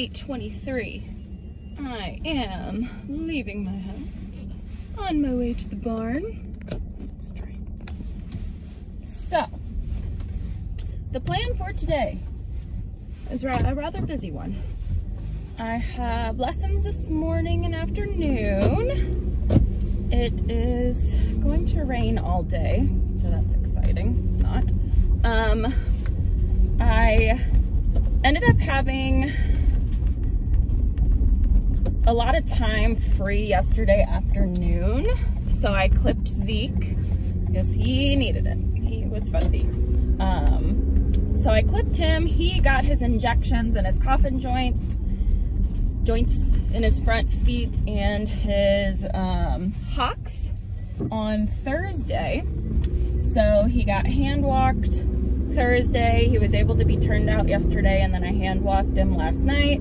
8:23. I am leaving my house on my way to the barn. Let's try. So, the plan for today is a rather busy one. I have lessons this morning and afternoon. It is going to rain all day, so that's exciting. Not. I ended up having a lot of time free yesterday afternoon, so I clipped Zeke because he needed it. He was fuzzy. So I clipped him. He got his injections in his coffin joints in his front feet and his hocks on Thursday. So he got hand walked Thursday. He was able to be turned out yesterday, and then I hand walked him last night.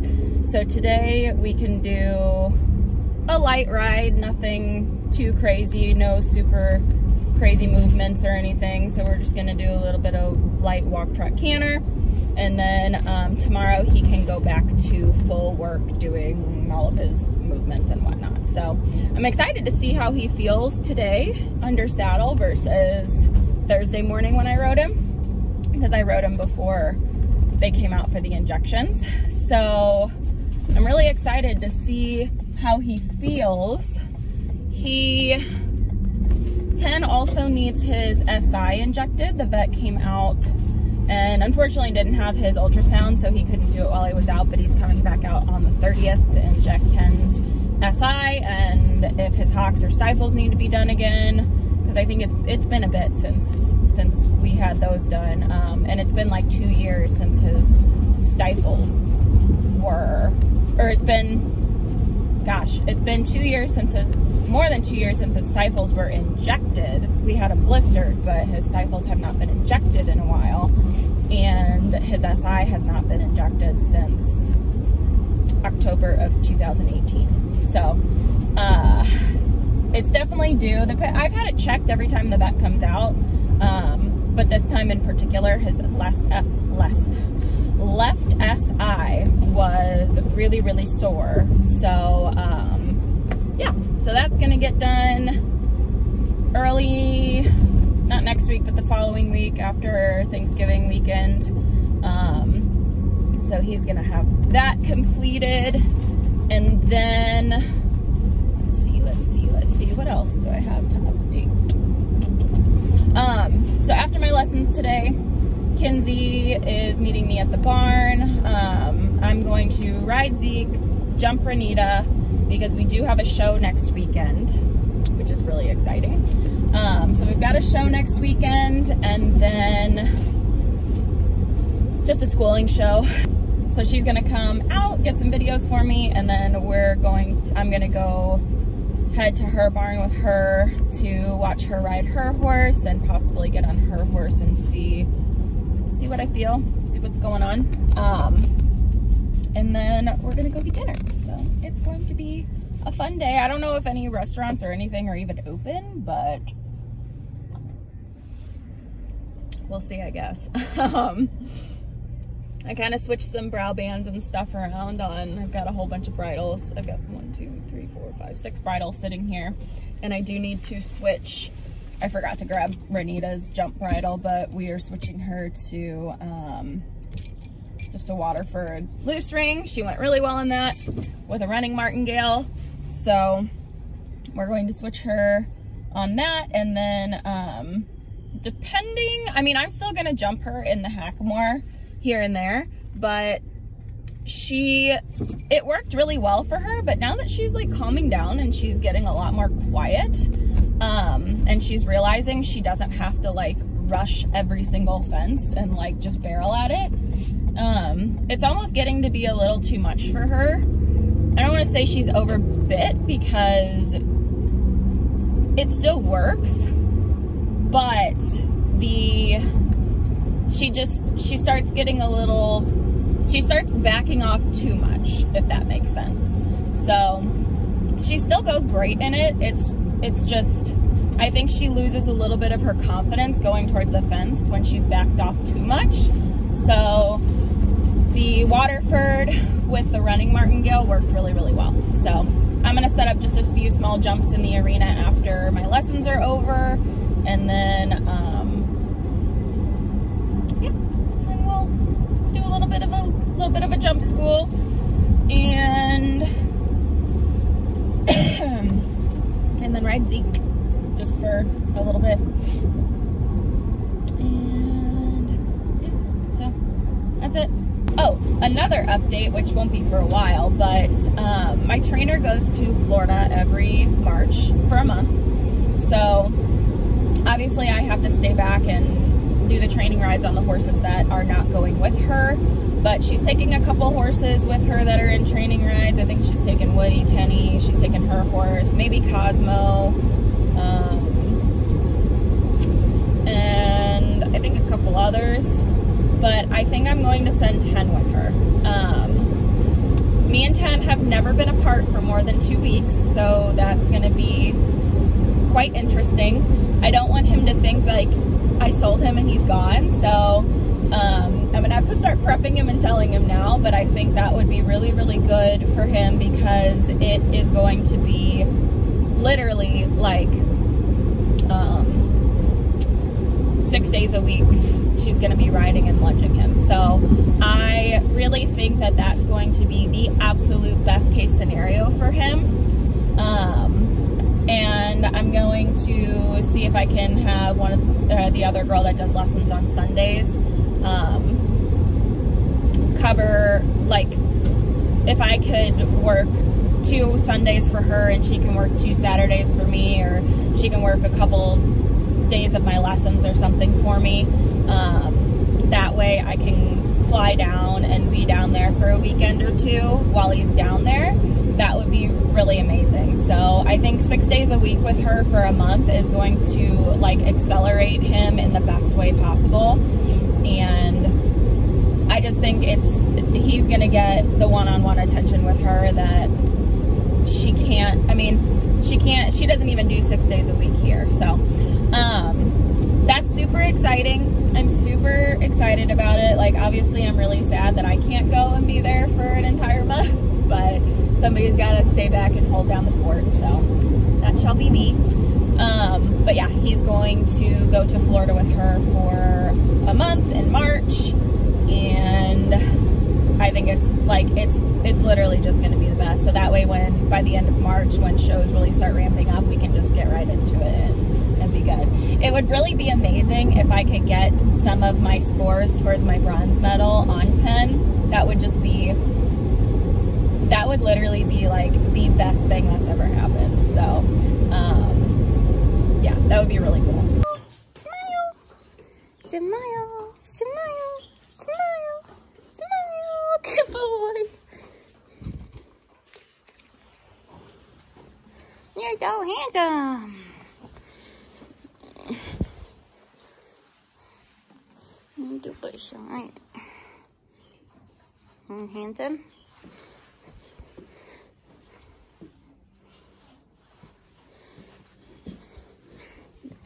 So today we can do a light ride, nothing too crazy, no super crazy movements or anything. So we're just gonna do a little bit of light walk, trot, canter, and then tomorrow he can go back to full work doing all of his movements and whatnot. So I'm excited to see how he feels today under saddle versus Thursday morning when I rode him, because I rode him before they came out for the injections. So I'm really excited to see how he feels. Ten also needs his SI injected. The vet came out and unfortunately didn't have his ultrasound, so he couldn't do it while he was out, but he's coming back out on the 30th to inject 10's SI, and if his hocks or stifles need to be done again, because I think it's been a bit since we had those done, and it's been like 2 years since his stifles were, or it's been, gosh, it's been 2 years since his, more than 2 years since his stifles were injected. We had them blistered, but his stifles have not been injected in a while, and his SI has not been injected since October of 2018. So, it's definitely due. I've had it checked every time the vet comes out, but this time in particular, his left SI was really, really sore. So yeah, so that's gonna get done early, not next week, but the following week after Thanksgiving weekend. So he's gonna have that completed, and then. Let's see, what else do I have to update? So after my lessons today, Kinsey is meeting me at the barn. I'm going to ride Zeke, jump Ranita, because we do have a show next weekend, which is really exciting. So we've got a show next weekend, and then just a schooling show. So she's gonna come out, get some videos for me, and then I'm gonna go head to her barn with her to watch her ride her horse and possibly get on her horse and see what I feel, see what's going on. And then we're gonna go get dinner. So it's going to be a fun day. I don't know if any restaurants or anything are even open, but we'll see, I guess. I kind of switched some brow bands and stuff around on. I've got a whole bunch of bridles. I've got 6 bridles sitting here, and I do need to switch. I forgot to grab Ranita's jump bridle, but we are switching her to just a Waterford loose ring. She went really well in that with a running martingale. So we're going to switch her on that, and then depending, I mean, I'm still gonna jump her in the Hackamore here and there, but it worked really well for her. But now that she's like calming down and she's getting a lot more quiet, and she's realizing she doesn't have to like rush every single fence and like just barrel at it, it's almost getting to be a little too much for her. I don't want to say she's overbit, because it still works, but she starts getting a little, she starts backing off too much, if that makes sense. So she still goes great in it. It's just, I think she loses a little bit of her confidence going towards the fence when she's backed off too much. So the Waterford with the running martingale worked really, really well. So I'm gonna set up just a few small jumps in the arena after my lessons are over, and then then we'll do a little bit of a jump school, and and then ride Zeke just for a little bit. And yeah, so that's it. Oh, another update, which won't be for a while, but my trainer goes to Florida every March for a month. So obviously I have to stay back and do the training rides on the horses that are not going with her, but she's taking a couple horses with her that are in training rides. I think she's taken Woody, Tenny, she's taken her horse, maybe Cosmo, and I think a couple others. But I think I'm going to send Ten with her. Me and Ten have never been apart for more than 2 weeks, so that's gonna be quite interesting. I don't want him to think like I sold him and he's gone, so I'm gonna have to start prepping him and telling him now, but I think that would be really, really good for him because it is going to be literally like 6 days a week she's going to be riding and lunging him. So I really think that that's going to be the absolute best case scenario for him. And I'm going to see if I can have one of the other girl that does lessons on Sundays cover, like if I could work 2 Sundays for her and she can work 2 Saturdays for me, or she can work a couple days of my lessons or something for me. That way I can fly down and be down there for a weekend or two while he's down there. That would be really amazing. So I think 6 days a week with her for a month is going to like accelerate him in the best way possible. And I just think he's gonna get the one-on-one attention with her that she can't, she doesn't even do 6 days a week here. So that's super exciting. I'm super excited about it. Like obviously I'm really sad that I can't go and be there for an entire month, but somebody's got to stay back and hold down the fort, so that shall be me. But yeah, he's going to go to Florida with her for a month in March, and I think it's like it's literally just going to be the best. So that way when by the end of March when shows really start ramping up, we can just get right into it and be good. It would really be amazing if I could get some of my scores towards my bronze medal on 10. That would literally be like the best thing that's ever happened. So yeah, that would be really cool. Smile, smile, smile, smile, smile, good boy. You're so handsome. Good boy, alright. Handsome.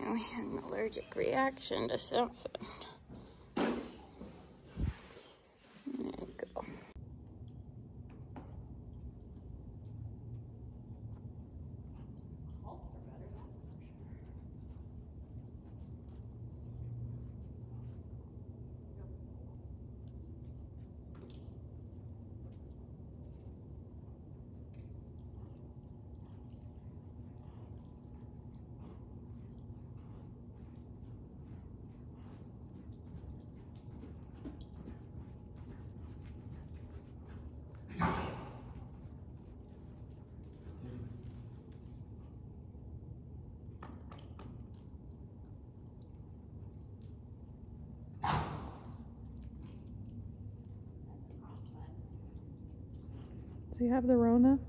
I had an allergic reaction to something. There you go. Do you have the Rona?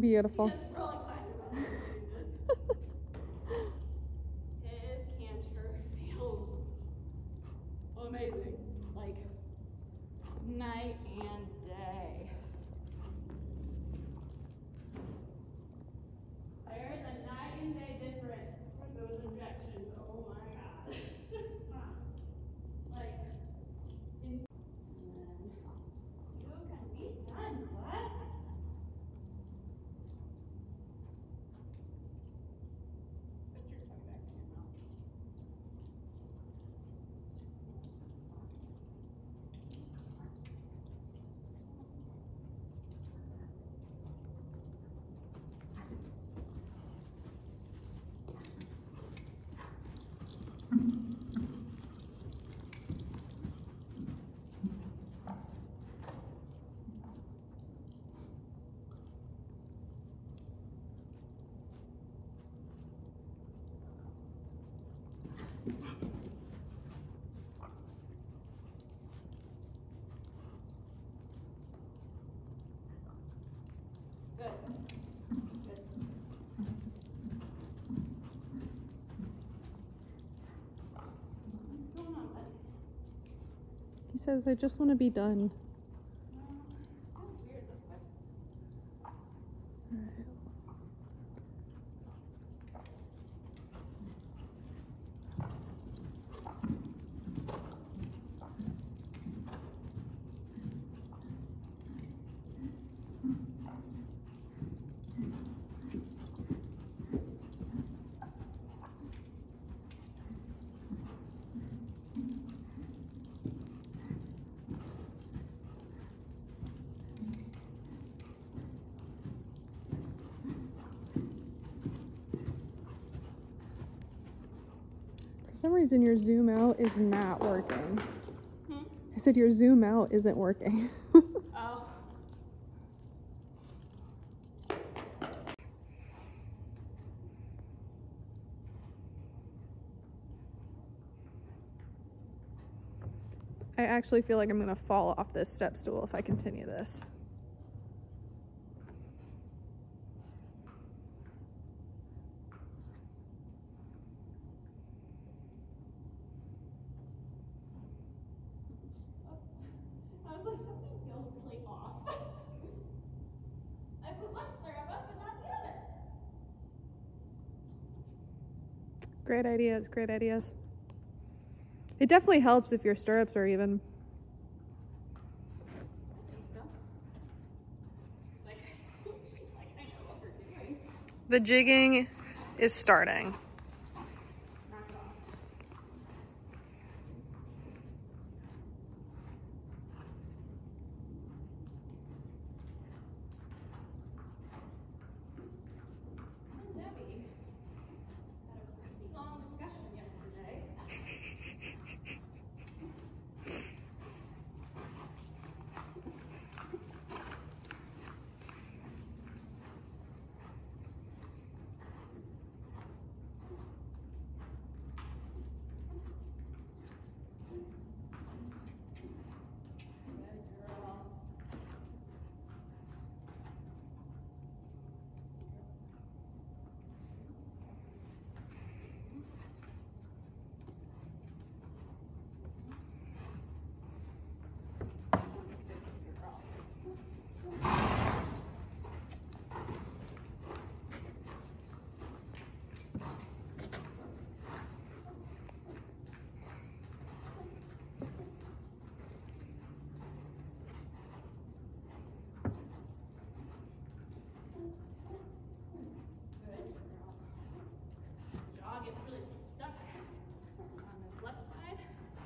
Beautiful. His canter feels amazing, like night and day. There is a night and day difference with those injections. Oh my God. He says, I just want to be done. some reason your zoom out is not working. Hmm? I said your zoom out isn't working. Oh. I actually feel like I'm gonna fall off this step stool if I continue this. Great ideas, great ideas. It definitely helps if your stirrups are even. I think so. She's like, I know what we're doing. The jigging is starting.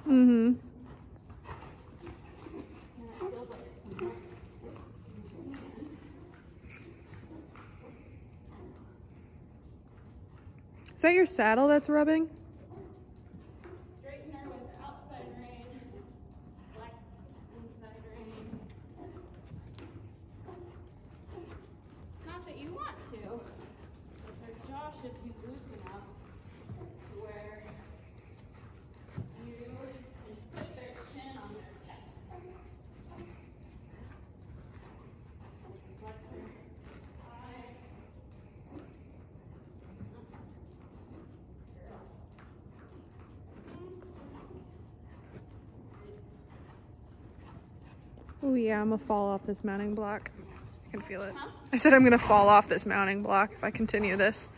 Mm-hmm. Is that your saddle that's rubbing? Straightener with the outside rein, flex inside rein. Not that you want to, but their jaw should be loose enough to where you can put their chin on their chest. Flex their thigh. Oh yeah, I'm gonna fall off this mounting block. I can feel it. Huh? I said I'm gonna fall off this mounting block if I continue this.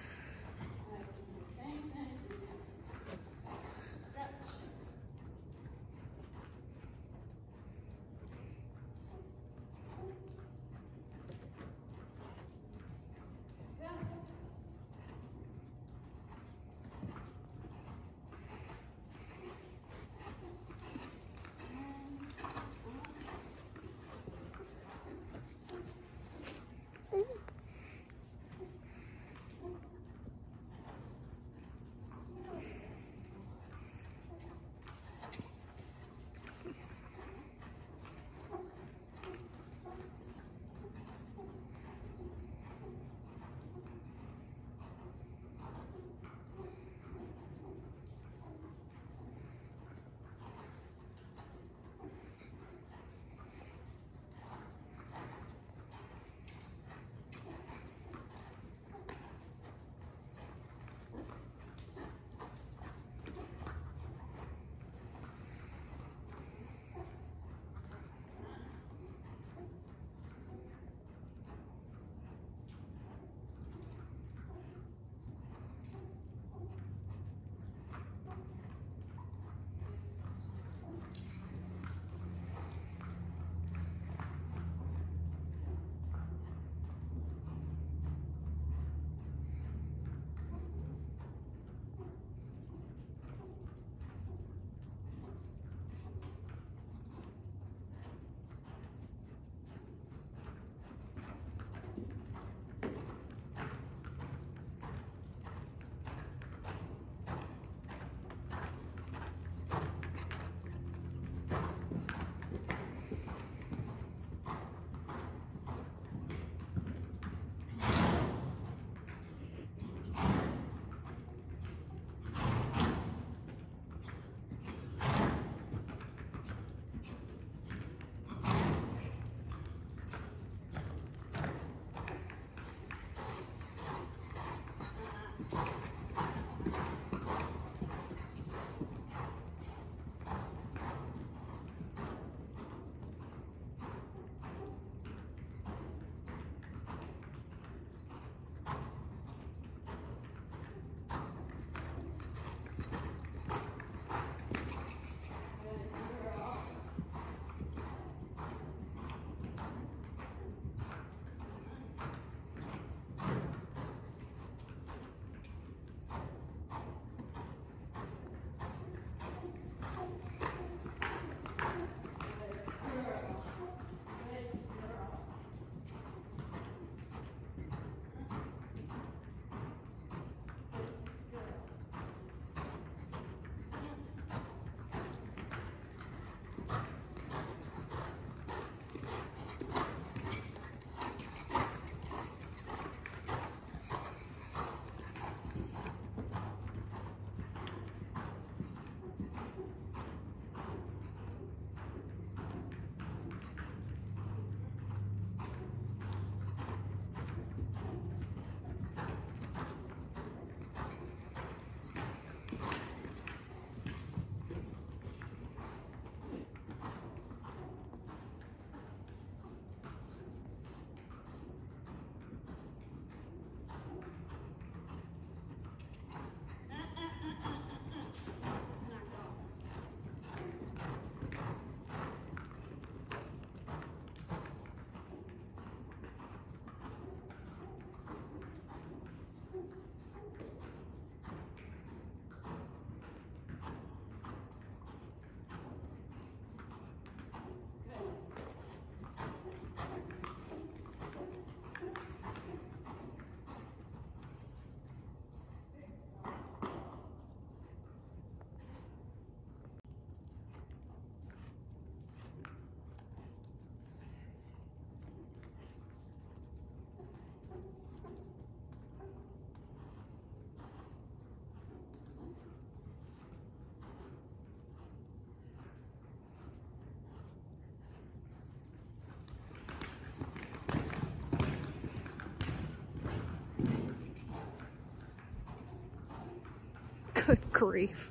grief.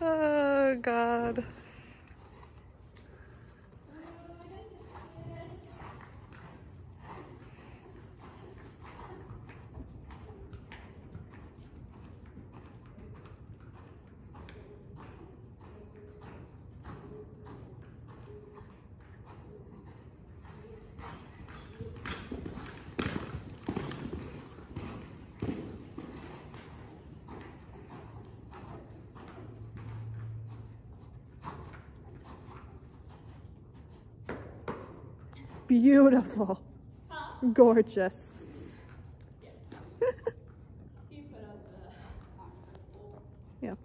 Oh, God. Beautiful. Huh? Gorgeous. Yeah. He put up the oxygen. Yep.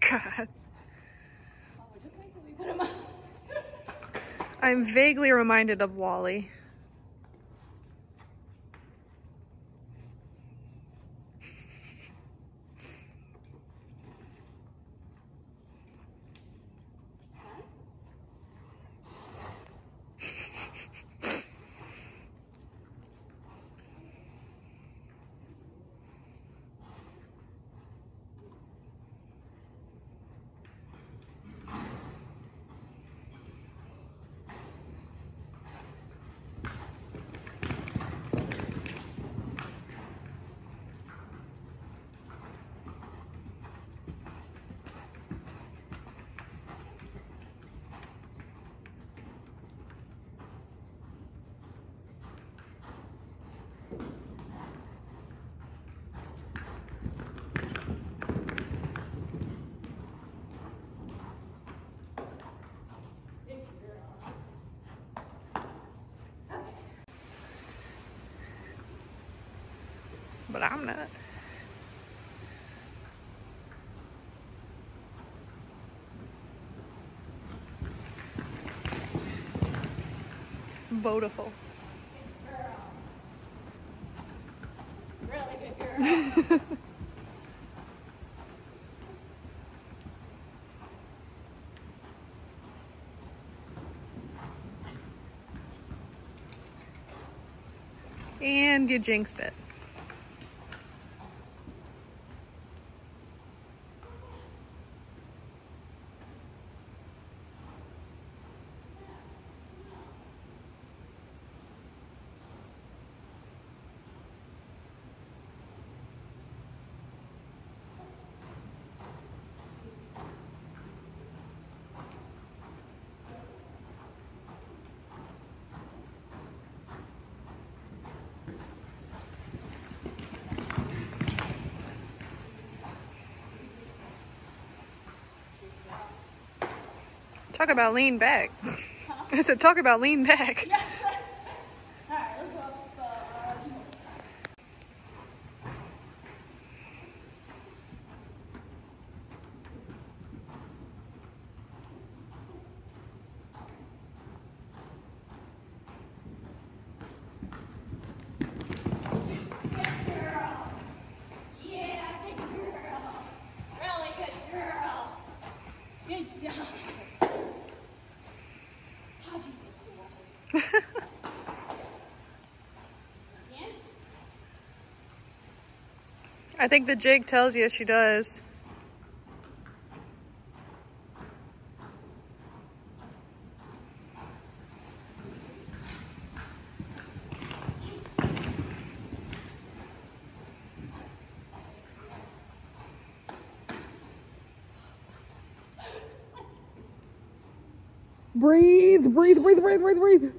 God. I'm vaguely reminded of Wally. But I'm not. Beautiful. Good girl. Really good girl. And you jinxed it. Talk about lean back. I said, talk about lean back. Yeah. I think the jig tells you she does. Breathe, breathe, breathe, breathe, breathe, breathe.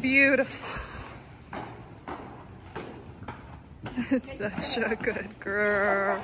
Beautiful. It's such a good girl.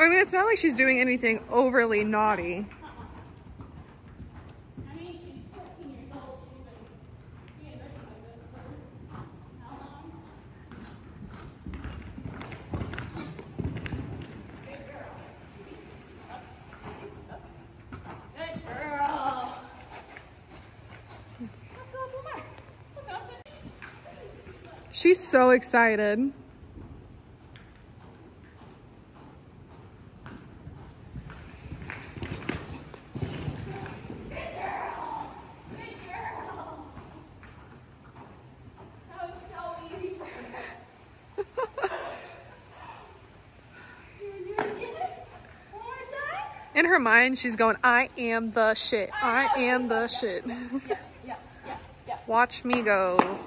I mean, it's not like she's doing anything overly naughty. I mean, she's 14 years old. She's been like this for how long? Good girl. Good girl. Let's go up more. Look up. She's so excited. In her mind, she's going, I am the shit. I am the shit. Yeah, yeah, yeah, yeah. Watch me go.